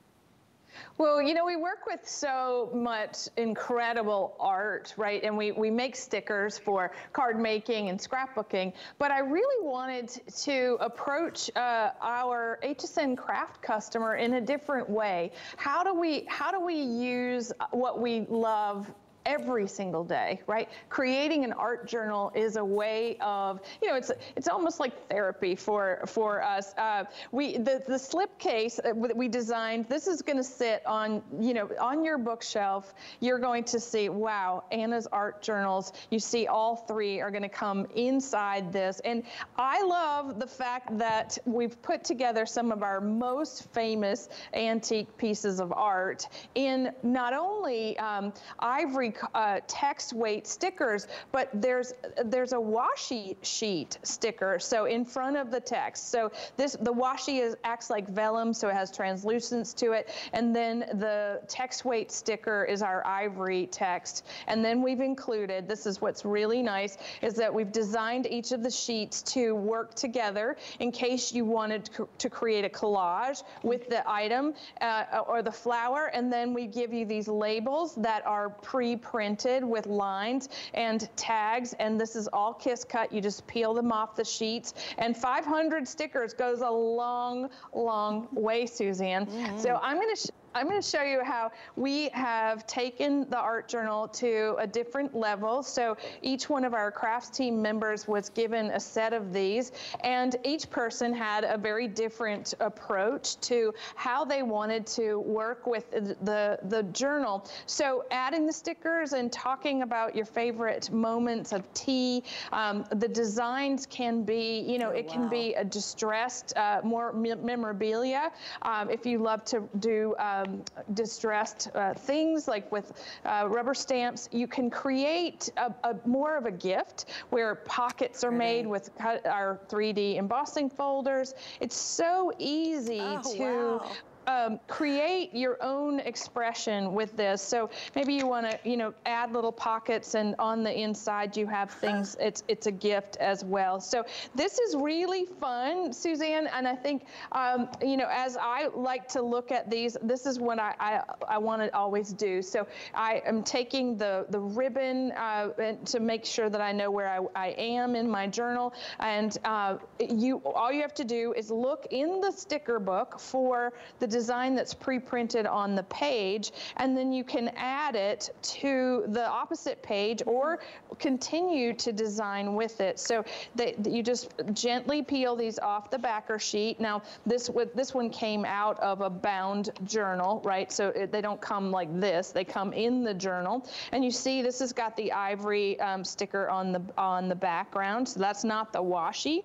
Well, you know, we work with so much incredible art, right? And we, we make stickers for card making and scrapbooking. But I really wanted to approach uh, our H S N craft customer in a different way. How do we, how do we use what we love every single day, right? Creating an art journal is a way of, you know, it's it's almost like therapy for for us. Uh, we the the slip case that we designed. This is going to sit on, you know, on your bookshelf. You're going to see, wow, Anna's art journals. You see, all three are going to come inside this. And I love the fact that we've put together some of our most famous antique pieces of art in not only um, ivory Uh, text weight stickers, but there's there's a washi sheet sticker, so in front of the text. So this, the washi is acts like vellum, so it has translucence to it, and then the text weight sticker is our ivory text. And then we've included, this is what's really nice, is that we've designed each of the sheets to work together in case you wanted to create a collage with the item uh, or the flower. And then we give you these labels that are pre printed with lines and tags, and this is all kiss cut. You just peel them off the sheets, and five hundred stickers goes a long, long way, Suzanne. Mm-hmm. So I'm going to I'm going to show you how we have taken the art journal to a different level. So each one of our crafts team members was given a set of these, and each person had a very different approach to how they wanted to work with the, the journal. So adding the stickers and talking about your favorite moments of tea, um, the designs can be, you know, oh, it wow. can be a distressed, uh, more memorabilia. Um, if you love to do uh, Um, distressed uh, things, like with uh, rubber stamps, you can create a, a more of a gift where pockets are made with our three D embossing folders. It's so easy oh, to wow. Um, create your own expression with this. So maybe you want to, you know, add little pockets, and on the inside you have things. It's it's a gift as well. So this is really fun, Suzanne, and I think um, you know, as I like to look at these, this is what I I, I want to always do. So I am taking the the ribbon uh, to make sure that I know where I, I am in my journal, and uh, you all you have to do is look in the sticker book for the design that's pre-printed on the page, and then you can add it to the opposite page or continue to design with it. So they, you just gently peel these off the backer sheet. Now this this one came out of a bound journal, right? So it, they don't come like this. They come in the journal, and you see this has got the ivory um, sticker on the on the background. So that's not the washi.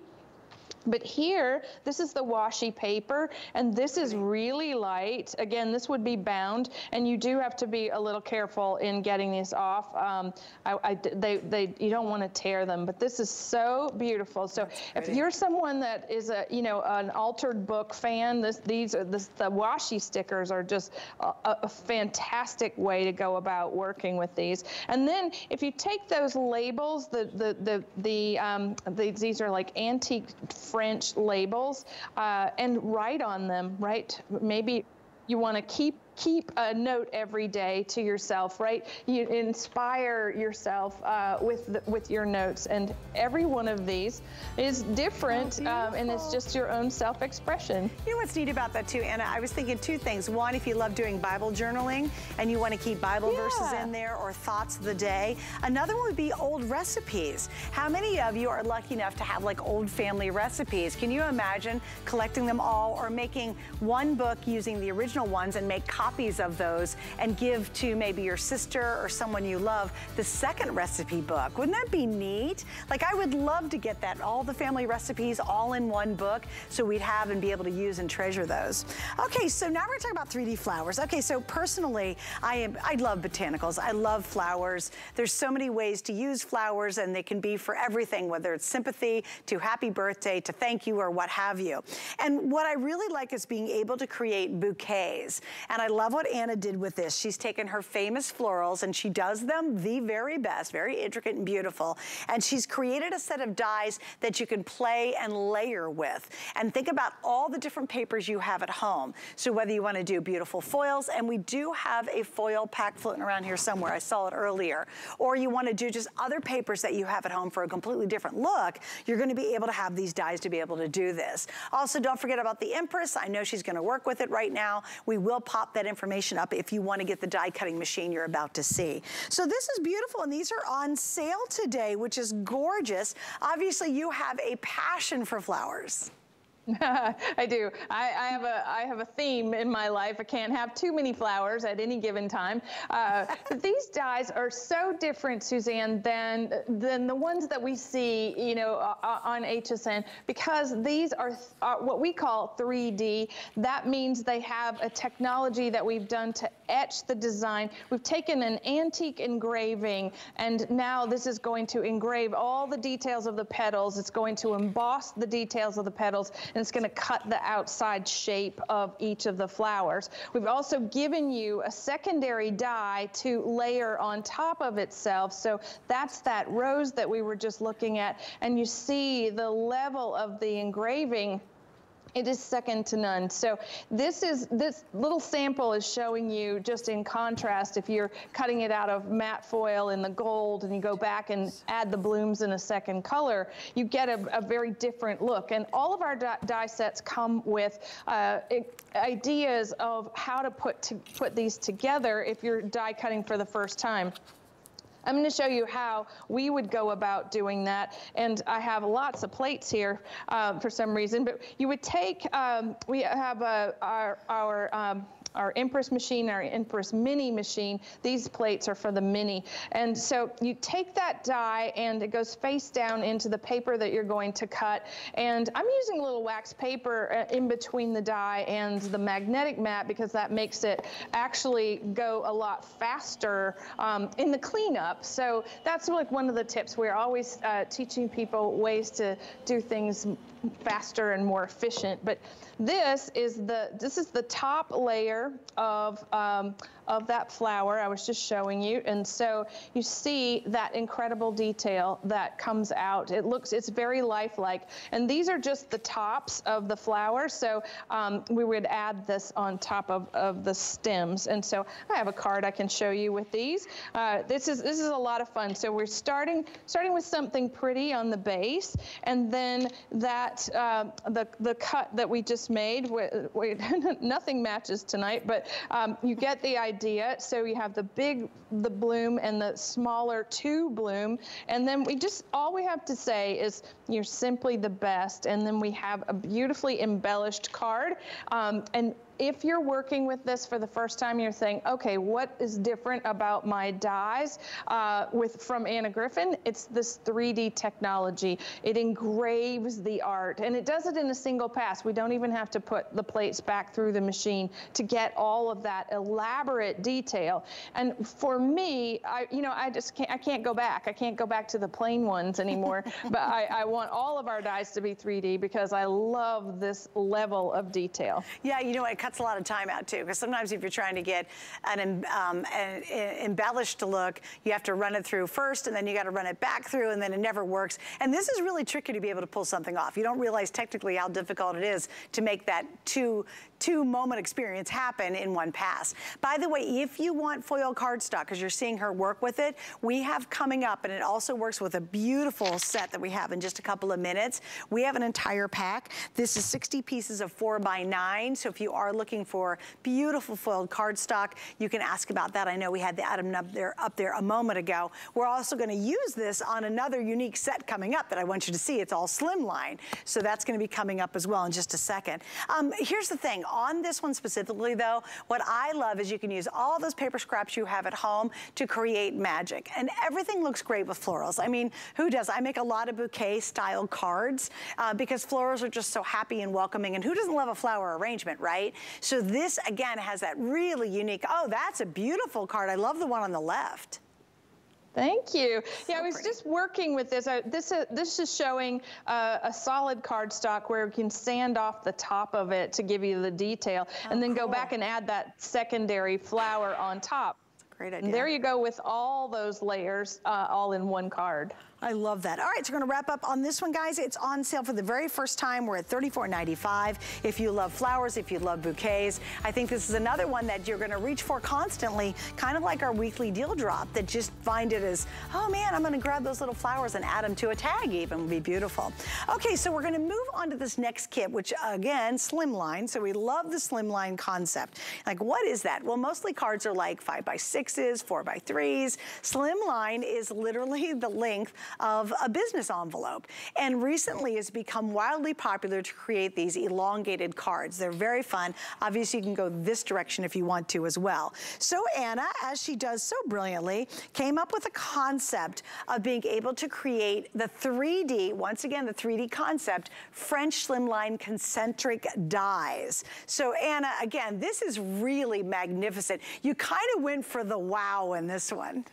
But here, this is the washi paper, and this is really light. Again, this would be bound, and you do have to be a little careful in getting these off. Um, I, I, they, they, you don't want to tear them, but this is so beautiful. So if you're someone that is a, you know, an altered book fan, this, these are this, the washi stickers are just a, a fantastic way to go about working with these. And then if you take those labels, the the the the, um, the these are like antique French labels, uh, and write on them, right? Maybe you want to keep keep a note every day to yourself, right? You inspire yourself uh, with the, with your notes, and every one of these is different, oh, um, and it's just your own self-expression. You know what's neat about that too, Anna? I was thinking two things. One, if you love doing Bible journaling and you want to keep Bible yeah. verses in there or thoughts of the day. Another one would be old recipes. How many of you are lucky enough to have like old family recipes? Can you imagine collecting them all or making one book using the original ones and make copies copies of those and give to maybe your sister or someone you love the second recipe book? Wouldn't that be neat? Like, I would love to get that, all the family recipes all in one book, so we'd have and be able to use and treasure those. Okay, so now we're talking about three D flowers. Okay, so personally, I am I love botanicals. I love flowers. There's so many ways to use flowers, and they can be for everything, whether it's sympathy to happy birthday to thank you or what have you. And what I really like is being able to create bouquets, and I love what Anna did with this. She's taken her famous florals and she does them the very best, very intricate and beautiful. And she's created a set of dies that you can play and layer with. And think about all the different papers you have at home. So whether you want to do beautiful foils, and we do have a foil pack floating around here somewhere, I saw it earlier, or you want to do just other papers that you have at home for a completely different look, you're going to be able to have these dies to be able to do this. Also, don't forget about the Empress. I know she's going to work with it right now. We will pop that information up if you want to get the die cutting machine you're about to see. So this is beautiful, and these are on sale today, which is gorgeous. Obviously, you have a passion for flowers. I do. I, I have a I have a theme in my life. I can't have too many flowers at any given time. Uh, these dyes are so different, Suzanne, than than the ones that we see, you know, uh, on H S N, because these are, th are what we call three D. That means they have a technology that we've done to etch the design. We've taken an antique engraving, and now this is going to engrave all the details of the petals. It's going to emboss the details of the petals. And it's going to cut the outside shape of each of the flowers. We've also given you a secondary die to layer on top of itself. So that's that rose that we were just looking at. And you see the level of the engraving. It is second to none. So this is this little sample is showing you just in contrast. If you're cutting it out of matte foil in the gold and you go back and add the blooms in a second color, you get a, a very different look. And all of our die sets come with uh, ideas of how to put to put these together if you're die cutting for the first time. I'm going to show you how we would go about doing that, and I have lots of plates here uh, for some reason. But you would take, um, we have uh, our our. Um, our Empress machine, our Empress mini machine. These plates are for the mini. And so you take that die and it goes face down into the paper that you're going to cut. And I'm using a little wax paper in between the die and the magnetic mat because that makes it actually go a lot faster um, in the cleanup. So that's like one of the tips. We're always uh, teaching people ways to do things faster and more efficient. But this is the this is the top layer of um, of that flower I was just showing you, and so you see that incredible detail that comes out. It looks it's very lifelike, and these are just the tops of the flower. So um, we would add this on top of of the stems, and so I have a card I can show you with these. Uh, this is this is a lot of fun. So we're starting starting with something pretty on the base, and then that uh, the the cut that we just made. We, we, nothing matches tonight, but um, you get the idea. So you have the big, the bloom, and the smaller two bloom, and then we just all we have to say is you're simply the best, and then we have a beautifully embellished card, um, and if you're working with this for the first time, you're saying, okay, what is different about my dyes uh, with from Anna Griffin? It's this three D technology. It engraves the art, and it does it in a single pass. We don't even have to put the plates back through the machine to get all of that elaborate detail. And for me, I, you know, I just can't, I can't go back. I can't go back to the plain ones anymore, but I, I want all of our dyes to be three D because I love this level of detail. Yeah, you know, it cuts a lot of time out too, because sometimes if you're trying to get an, um, an embellished look, you have to run it through first, and then you got to run it back through, and then it never works. And this is really tricky to be able to pull something off. You don't realize technically how difficult it is to make that two, two moment experience happen in one pass. By the way, if you want foil cardstock, because you're seeing her work with it, we have coming up, and it also works with a beautiful set that we have in just a couple of minutes. We have an entire pack. This is sixty pieces of four by nine. So if you are looking for beautiful foiled cardstock, you can ask about that. I know we had the item up there, up there a moment ago. We're also going to use this on another unique set coming up that I want you to see. It's all slimline. So that's going to be coming up as well in just a second. Um, here's the thing. On this one specifically, though, what I love is you can use all those paper scraps you have at home to create magic. And everything looks great with florals. I mean, who does? I make a lot of bouquet-style cards uh, because florals are just so happy and welcoming. And who doesn't love a flower arrangement, right? So this, again, has that really unique, oh, that's a beautiful card. I love the one on the left. Thank you. So yeah, I was pretty. just working with this. I, this, uh, this is showing uh, a solid cardstock where you can sand off the top of it to give you the detail, oh, and then cool. go back and add that secondary flower on top. Great idea. And there you go with all those layers uh, all in one card. I love that. All right, so we're going to wrap up on this one, guys. It's on sale for the very first time. We're at thirty-four ninety-five. If you love flowers, if you love bouquets, I think this is another one that you're going to reach for constantly, kind of like our weekly deal drop, that just find it as, oh, man, I'm going to grab those little flowers and add them to a tag even. It would be beautiful. Okay, so we're going to move on to this next kit, which, again, slimline. So we love the slimline concept. Like, what is that? Well, mostly cards are like five by sixes, four by threes. Slimline is literally the length of a business envelope, and recently it's become wildly popular to create these elongated cards. They're very fun. Obviously you can go this direction if you want to as well. So Anna, as she does so brilliantly, came up with a concept of being able to create the three D, once again the three D concept, French slimline concentric dies. So Anna, again, this is really magnificent. You kind of went for the wow in this one.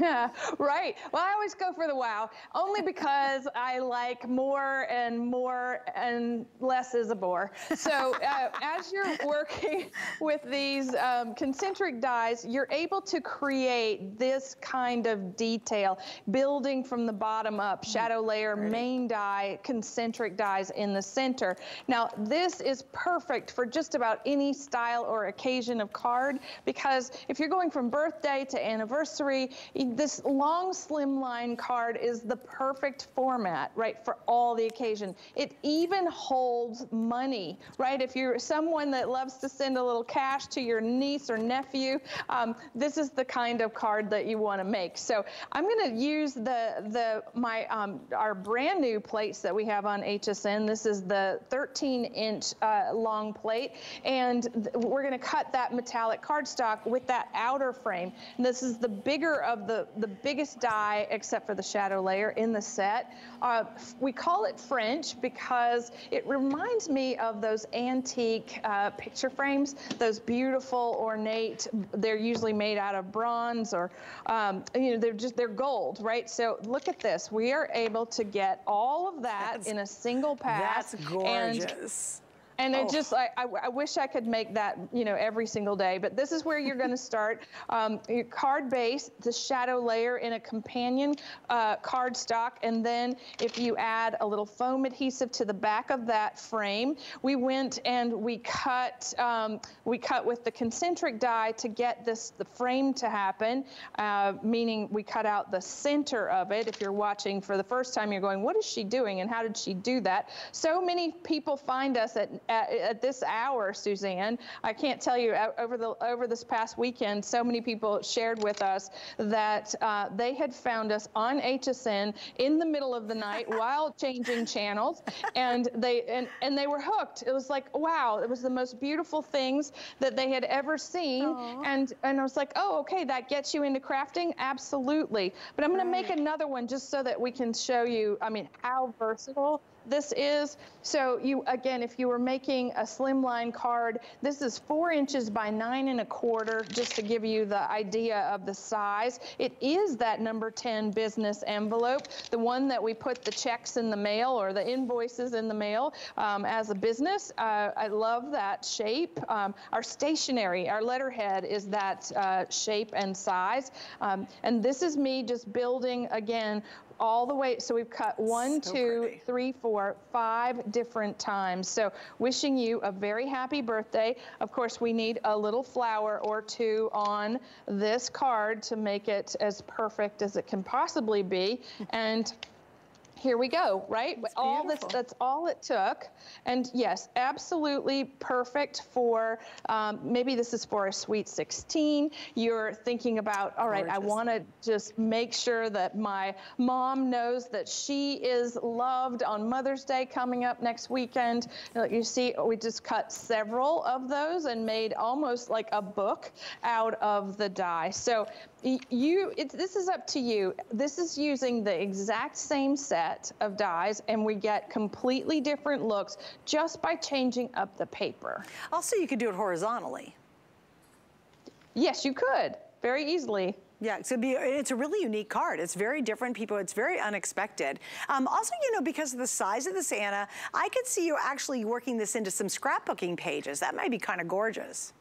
Yeah, right. Well, I always go for the wow, only because I like more and more and less is a bore. So uh, as you're working with these um, concentric dies, you're able to create this kind of detail, building from the bottom up, shadow layer, main die, concentric dies in the center. Now, this is perfect for just about any style or occasion of card, because if you're going from birthday to anniversary, this long slimline card is the perfect format, right, for all the occasion. It even holds money, right? If you're someone that loves to send a little cash to your niece or nephew, um, this is the kind of card that you want to make. So I'm going to use the the my um, our brand new plates that we have on H S N. This is the thirteen inch uh, long plate, and th we're going to cut that metallic cardstock with that outer frame. And this is the bigger of the, the biggest die, except for the shadow layer, in the set. Uh, we call it French because it reminds me of those antique uh, picture frames, those beautiful, ornate, they're usually made out of bronze or, um, you know, they're just, they're gold, right? So look at this. We are able to get all of that that's, in a single pass. That's gorgeous. And And oh. it just, I, I, I wish I could make that, you know, every single day. But this is where you're going to start um, your card base, the shadow layer in a companion uh, card stock. And then if you add a little foam adhesive to the back of that frame, we went and we cut, um, we cut with the concentric die to get this, the frame to happen, uh, meaning we cut out the center of it. If you're watching for the first time, you're going, what is she doing and how did she do that? So many people find us at at, at this hour, Suzanne. I can't tell you, over the over this past weekend, so many people shared with us that uh, they had found us on H S N in the middle of the night while changing channels, and they and, and they were hooked. It was like, wow, it was the most beautiful things that they had ever seen. Aww. and and I was like, oh, okay, that gets you into crafting? Absolutely. But I'm gonna make another one just so that we can show you, I mean, how versatile this is. So you, again, if you were making a slimline card, this is four inches by nine and a quarter, just to give you the idea of the size. It is that number ten business envelope, the one that we put the checks in the mail or the invoices in the mail um, as a business. Uh, I love that shape. Um, our stationery, our letterhead is that uh, shape and size. Um, and this is me just building, again, all the way. So we've cut one, so two, pretty. three, four, five different times. So wishing you a very happy birthday. Of course, we need a little flower or two on this card to make it as perfect as it can possibly be. And here we go, right? That's all this, that's all it took. And yes, absolutely perfect for, um, maybe this is for a sweet sixteen. You're thinking about, all right, gorgeous. I wanna just make sure that my mom knows that she is loved on Mother's Day coming up next weekend. You see, we just cut several of those and made almost like a book out of the die. So you, it, this is up to you. This is using the exact same set of dies, and we get completely different looks just by changing up the paper. Also, you could do it horizontally. Yes, you could, very easily. Yeah, so be, it's a really unique card. It's very different, people. It's very unexpected. Um, also, you know, because of the size of this, Anna, I could see you actually working this into some scrapbooking pages. That might be kind of gorgeous.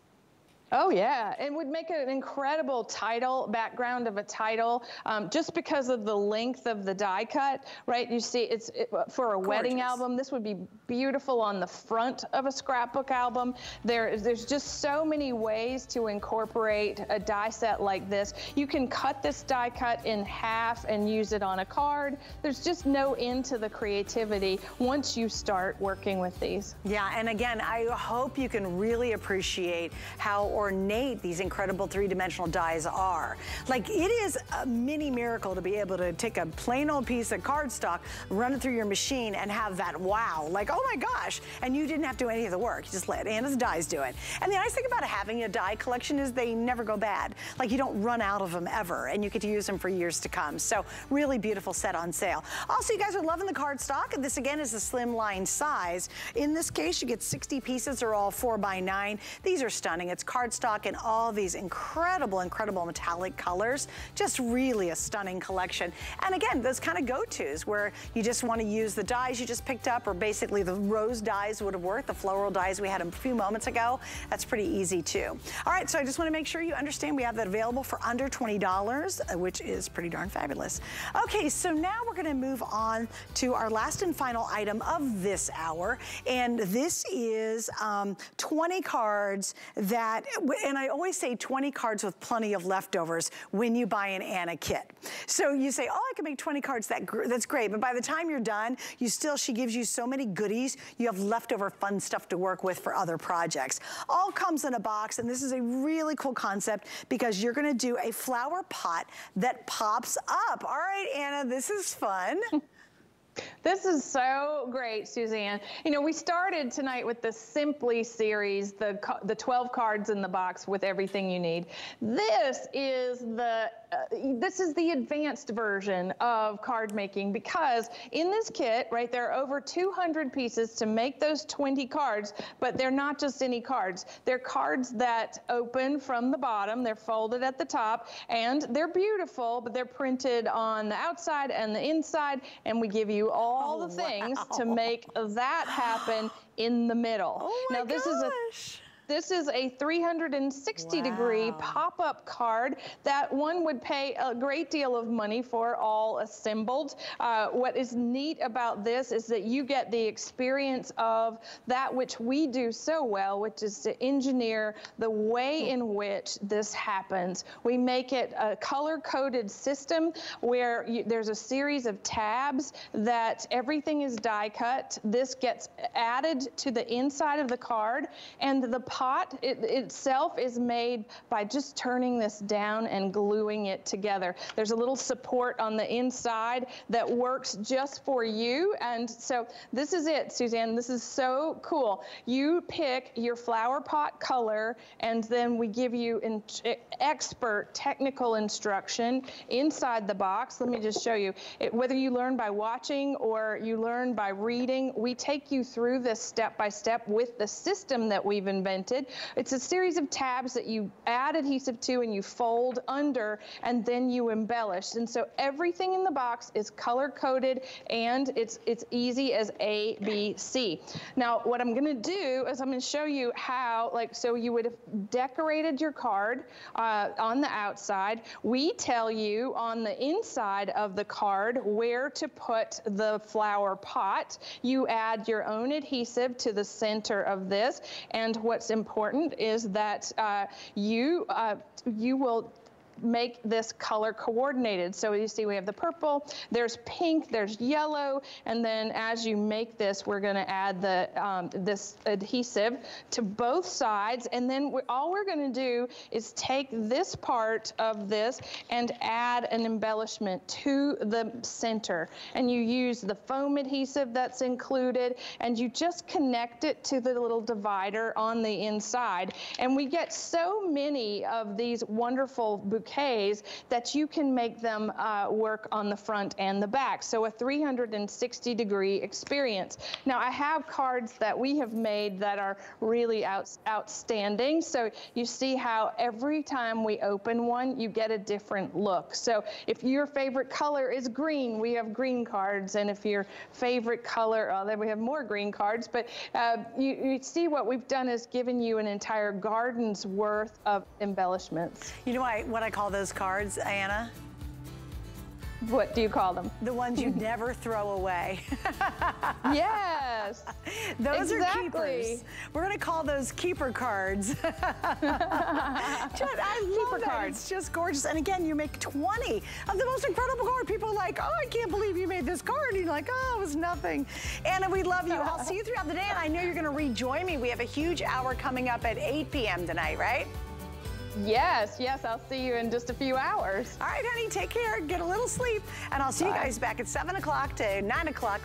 Oh yeah, and would make an incredible title, background of a title, um, just because of the length of the die cut, right? You see, it's it, for a gorgeous wedding album, this would be beautiful on the front of a scrapbook album. There, there's just so many ways to incorporate a die set like this. You can cut this die cut in half and use it on a card. There's just no end to the creativity once you start working with these. Yeah, and again, I hope you can really appreciate how ornate these incredible three-dimensional dies are. Like, it is a mini miracle to be able to take a plain old piece of cardstock, run it through your machine, and have that wow, like, oh my gosh, and you didn't have to do any of the work. You just let Anna's dies do it. And the nice thing about having a die collection is they never go bad. Like, you don't run out of them ever, and you get to use them for years to come. So really beautiful set on sale. Also, you guys are loving the cardstock, and this again is a slim line size. In this case, you get sixty pieces. They're all four by nine. These are stunning. It's cardstock cardstock and all these incredible, incredible metallic colors. Just really a stunning collection. And again, those kind of go-tos where you just want to use the dyes you just picked up, or basically the rose dyes would have worked, the floral dyes we had a few moments ago. That's pretty easy too. All right, so I just want to make sure you understand we have that available for under twenty dollars, which is pretty darn fabulous. Okay, so now we're going to move on to our last and final item of this hour. And this is um, twenty cards that, and I always say twenty cards with plenty of leftovers when you buy an Anna kit. So you say, oh, I can make twenty cards, that gr that's great. But by the time you're done, you still, she gives you so many goodies, you have leftover fun stuff to work with for other projects. All comes in a box, and this is a really cool concept because you're gonna do a flower pot that pops up. All right, Anna, this is fun. This is so great, Suzanne. You know, we started tonight with the Simply series, the the twelve cards in the box with everything you need. This is the Uh, this is the advanced version of card making, because in this kit, right, there are over two hundred pieces to make those twenty cards, but they're not just any cards. They're cards that open from the bottom, they're folded at the top, and they're beautiful, but they're printed on the outside and the inside, and we give you all oh, the things wow. to make that happen in the middle. Oh my now, this gosh. Is a This is a three hundred sixty degree wow. pop-up card that one would pay a great deal of money for, all assembled. Uh, what is neat about this is that you get the experience of that which we do so well, which is to engineer the way in which this happens. We make it a color-coded system where you, there's a series of tabs that everything is die-cut. This gets added to the inside of the card, and the pot it, itself is made by just turning this down and gluing it together. There's a little support on the inside that works just for you, and so this is it, Suzanne. This is so cool. You pick your flower pot color, and then we give you in expert technical instruction inside the box. Let me just show you. It, whether you learn by watching or you learn by reading, we take you through this step by step with the system that we've invented. It's a series of tabs that you add adhesive to and you fold under, and then you embellish. And so everything in the box is color coded, and it's it's easy as A, B, C. Now what I'm gonna do is I'm gonna show you how, like, so you would have decorated your card uh, on the outside. We tell you on the inside of the card where to put the flower pot. You add your own adhesive to the center of this, and what's important is that uh, you uh, you will make this color coordinated. So you see we have the purple, there's pink, there's yellow, and then as you make this, we're gonna add the um, this adhesive to both sides, and then we, all we're gonna do is take this part of this and add an embellishment to the center. And you use the foam adhesive that's included, and you just connect it to the little divider on the inside. And we get so many of these wonderful bouquets that you can make them uh, work on the front and the back. So a three hundred sixty degree experience. Now I have cards that we have made that are really out, outstanding. So you see how every time we open one, you get a different look. So if your favorite color is green, we have green cards. And if your favorite color, oh, then we have more green cards. But uh, you, you see what we've done is given you an entire garden's worth of embellishments. You know, I, what I call those cards, Anna? What do you call them? The ones you never throw away. Yes. Those exactly. are keepers. We're going to call those keeper cards. just, I keeper love cards. It's just gorgeous. And again, you make twenty of the most incredible card. People are like, oh, I can't believe you made this card. And you're like, oh, it was nothing. Anna, we love you. I'll see you throughout the day. And I know you're going to rejoin me. We have a huge hour coming up at eight p m tonight, right? Yes, yes, I'll see you in just a few hours. All right, honey, take care, get a little sleep, and I'll see Bye. you guys back at seven o'clock to nine o'clock.